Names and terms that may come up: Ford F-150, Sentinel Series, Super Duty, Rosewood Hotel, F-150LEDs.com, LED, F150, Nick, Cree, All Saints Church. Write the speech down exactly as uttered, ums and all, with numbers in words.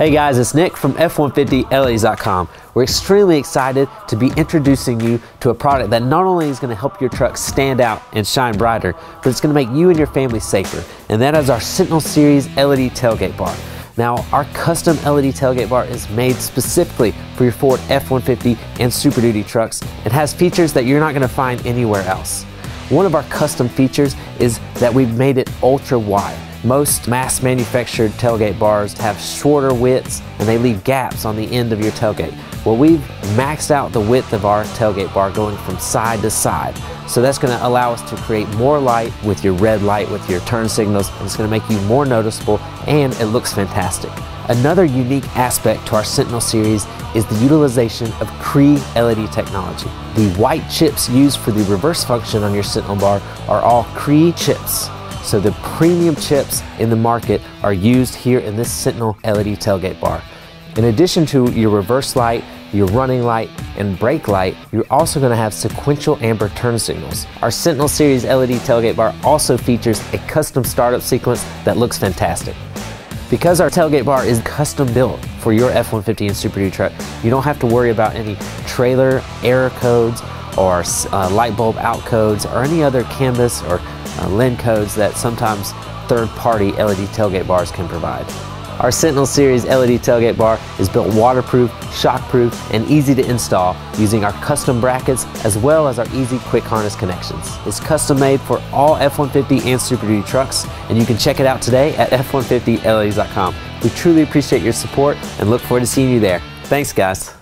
Hey guys, it's Nick from F one fifty L E Ds dot com. We're extremely excited to be introducing you to a product that not only is going to help your truck stand out and shine brighter, but it's going to make you and your family safer. And that is our Sentinel Series L E D tailgate bar. Now, our custom L E D tailgate bar is made specifically for your Ford F one fifty and Super Duty trucks. It has features that you're not going to find anywhere else. One of our custom features is that we've made it ultra wide. Most mass-manufactured tailgate bars have shorter widths and they leave gaps on the end of your tailgate. Well, we've maxed out the width of our tailgate bar going from side to side. So that's going to allow us to create more light with your red light, with your turn signals, and it's going to make you more noticeable and it looks fantastic. Another unique aspect to our Sentinel series is the utilization of Cree L E D technology. The white chips used for the reverse function on your Sentinel bar are all Cree chips. So the premium chips in the market are used here in this Sentinel L E D tailgate bar. In addition to your reverse light, your running light, and brake light, you're also going to have sequential amber turn signals. Our Sentinel Series L E D tailgate bar also features a custom startup sequence that looks fantastic. Because our tailgate bar is custom built for your F one fifty and Super Duty truck, you don't have to worry about any trailer error codes or uh, light bulb out codes or any other canvas or Uh, L E D codes that sometimes third-party L E D tailgate bars can provide. Our Sentinel Series L E D tailgate bar is built waterproof, shockproof, and easy to install using our custom brackets as well as our easy quick harness connections. It's custom made for all F one fifty and Super Duty trucks, and you can check it out today at F one fifty L E Ds dot com. We truly appreciate your support and look forward to seeing you there. Thanks, guys.